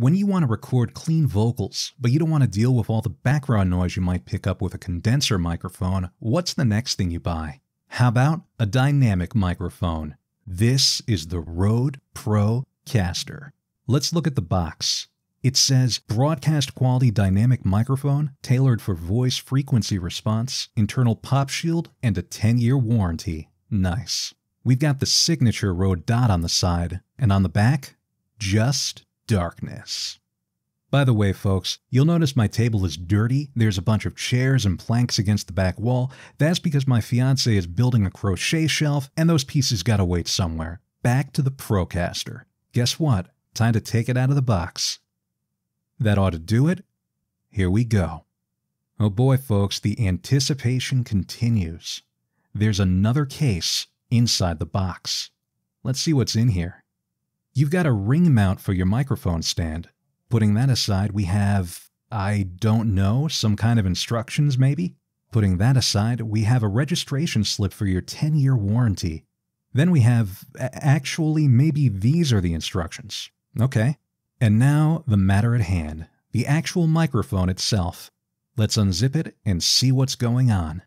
When you want to record clean vocals, but you don't want to deal with all the background noise you might pick up with a condenser microphone, what's the next thing you buy? How about a dynamic microphone? This is the Rode Procaster. Let's look at the box. It says broadcast quality dynamic microphone tailored for voice frequency response, internal pop shield, and a 10-year warranty. Nice. We've got the signature Rode dot on the side, and on the back, just darkness. By the way, folks, you'll notice my table is dirty. There's a bunch of chairs and planks against the back wall. That's because my fiance is building a crochet shelf, and those pieces gotta wait somewhere. Back to the Procaster. Guess what? Time to take it out of the box. That ought to do it. Here we go. Oh boy, folks, the anticipation continues. There's another case inside the box. Let's see what's in here. You've got a ring mount for your microphone stand. Putting that aside, we have, I don't know, some kind of instructions maybe? Putting that aside, we have a registration slip for your 10-year warranty. Then we have, actually, maybe these are the instructions. Okay. And now, the matter at hand, the actual microphone itself. Let's unzip it and see what's going on.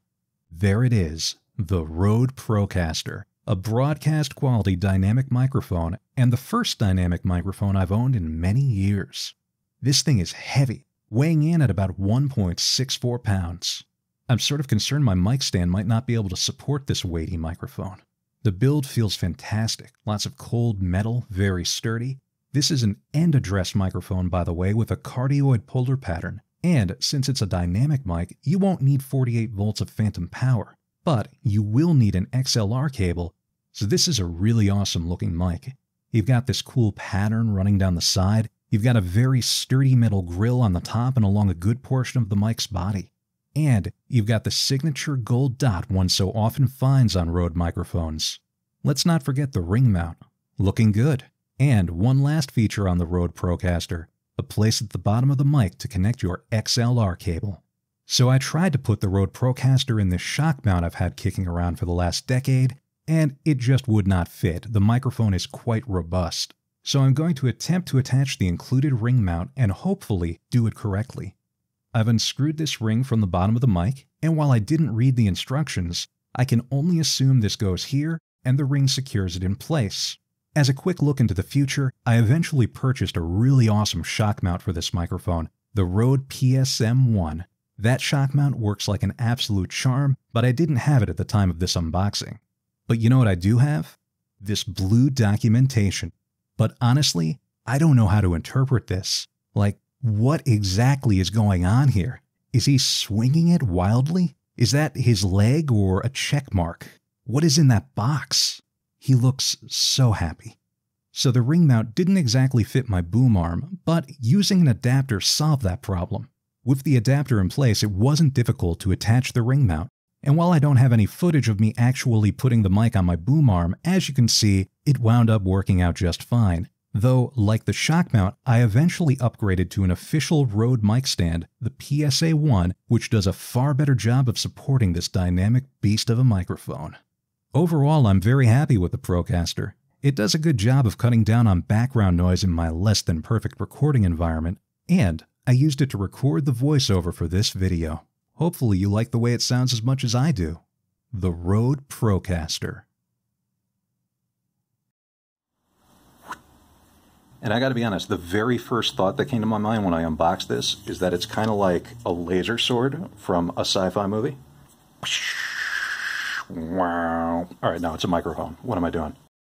There it is, the Rode Procaster. A broadcast quality dynamic microphone, and the first dynamic microphone I've owned in many years. This thing is heavy, weighing in at about 1.64 pounds. I'm sort of concerned my mic stand might not be able to support this weighty microphone. The build feels fantastic, lots of cold metal, very sturdy. This is an end address microphone, by the way, with a cardioid polar pattern, and since it's a dynamic mic, you won't need 48 volts of phantom power. But you will need an XLR cable, so this is a really awesome looking mic. You've got this cool pattern running down the side, you've got a very sturdy metal grill on the top and along a good portion of the mic's body. And you've got the signature gold dot one so often finds on Rode microphones. Let's not forget the ring mount, looking good. And one last feature on the Rode Procaster, a place at the bottom of the mic to connect your XLR cable. So I tried to put the Rode Procaster in this shock mount I've had kicking around for the last decade, and it just would not fit. The microphone is quite robust. So I'm going to attempt to attach the included ring mount and hopefully do it correctly. I've unscrewed this ring from the bottom of the mic, and while I didn't read the instructions, I can only assume this goes here and the ring secures it in place. As a quick look into the future, I eventually purchased a really awesome shock mount for this microphone, the Rode PSM1. That shock mount works like an absolute charm, but I didn't have it at the time of this unboxing. But you know what I do have? This blue documentation. But honestly, I don't know how to interpret this. Like, what exactly is going on here? Is he swinging it wildly? Is that his leg or a check mark? What is in that box? He looks so happy. So the ring mount didn't exactly fit my boom arm, but using an adapter solved that problem. With the adapter in place, it wasn't difficult to attach the ring mount, and while I don't have any footage of me actually putting the mic on my boom arm, as you can see, it wound up working out just fine. Though, like the shock mount, I eventually upgraded to an official Rode mic stand, the PSA-1, which does a far better job of supporting this dynamic beast of a microphone. Overall, I'm very happy with the Procaster. It does a good job of cutting down on background noise in my less than perfect recording environment, and I used it to record the voiceover for this video. Hopefully you like the way it sounds as much as I do. The Rode Procaster. And I gotta be honest, the very first thought that came to my mind when I unboxed this is that it's kind of like a laser sword from a sci-fi movie. Wow. All right, no, it's a microphone. What am I doing?